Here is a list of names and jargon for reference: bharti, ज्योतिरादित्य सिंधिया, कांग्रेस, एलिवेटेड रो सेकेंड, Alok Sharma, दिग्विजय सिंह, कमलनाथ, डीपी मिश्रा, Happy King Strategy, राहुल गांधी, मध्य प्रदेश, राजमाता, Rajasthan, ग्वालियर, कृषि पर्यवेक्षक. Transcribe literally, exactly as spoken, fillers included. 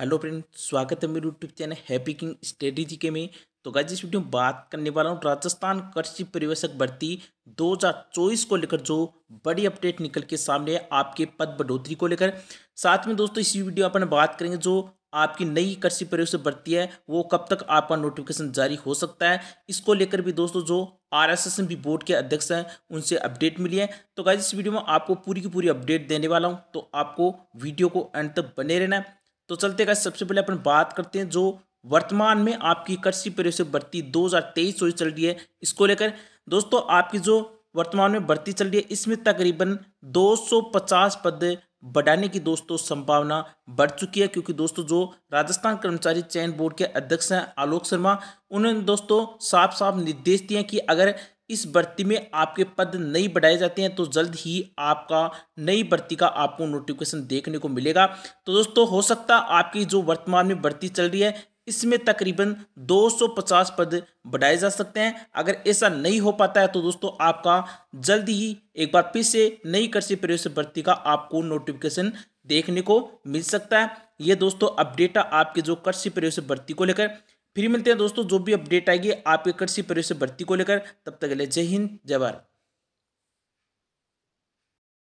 Hello friend, स्वागत है मेरे YouTube channel happy king strategy के में। तो गाइस इस वीडियो में बात करने वाला हूँ राजस्थान कृषि पर्यवेक्षक भर्ती दो हज़ार चौबीस को लेकर जो बड़ी अपडेट निकल के सामने है आपके पद बढ़ोतरी को लेकर। साथ में दोस्तों इसी वीडियो अपन बात करेंगे जो आपकी नई कृषि पर्यवेक्षक भर्ती है वो कब तक आपका नोटिफिकेशन जारी हो सकता है, इसको लेकर भी दोस्तों जो R S S M S B board के अध्यक्ष हैं उनसे अपडेट मिली है। तो गाइस इस वीडियो में आपको पूरी की पूरी अपडेट देने वाला हूँ, तो आपको वीडियो को अंत तक बने रहना है। तो चलते गाइस सबसे पहले अपन बात करते हैं जो वर्तमान में आपकी कृषि पर्यवेक्षक भर्ती दो हज़ार तेईस चौबीस चल रही है, इसको लेकर दोस्तों आपकी जो वर्तमान में भर्ती चल रही है इसमें तकरीबन दो सौ पचास पद बढ़ाने की दोस्तों संभावना बढ़ चुकी है, क्योंकि दोस्तों जो राजस्थान कर्मचारी चयन बोर्ड के अध्यक्ष हैं आलोक शर्मा, उन्होंने दोस्तों साफ साफ निर्देश दिए हैं कि अगर इस भर्ती में आपके पद नहीं बढ़ाए जाते हैं तो जल्द ही आपका नई भर्ती का आपको नोटिफिकेशन देखने को मिलेगा। तो दोस्तों हो सकता है आपकी जो वर्तमान में भर्ती चल रही है इसमें तकरीबन दो सौ पचास पद बढ़ाए जा सकते हैं। अगर ऐसा नहीं हो पाता है तो दोस्तों आपका जल्द ही एक बार फिर से नई कृषि पर्यवेक्षक भर्ती का आपको नोटिफिकेशन देखने को मिल सकता है। ये दोस्तों अपडेट आपके जो कृषि पर्यवेक्षक भर्ती को लेकर। फिर मिलते हैं दोस्तों जो भी अपडेट आएगी आपके कृषि पर्यवेक्षक भर्ती को लेकर, तब तक के लिए जय हिंद जय भारत।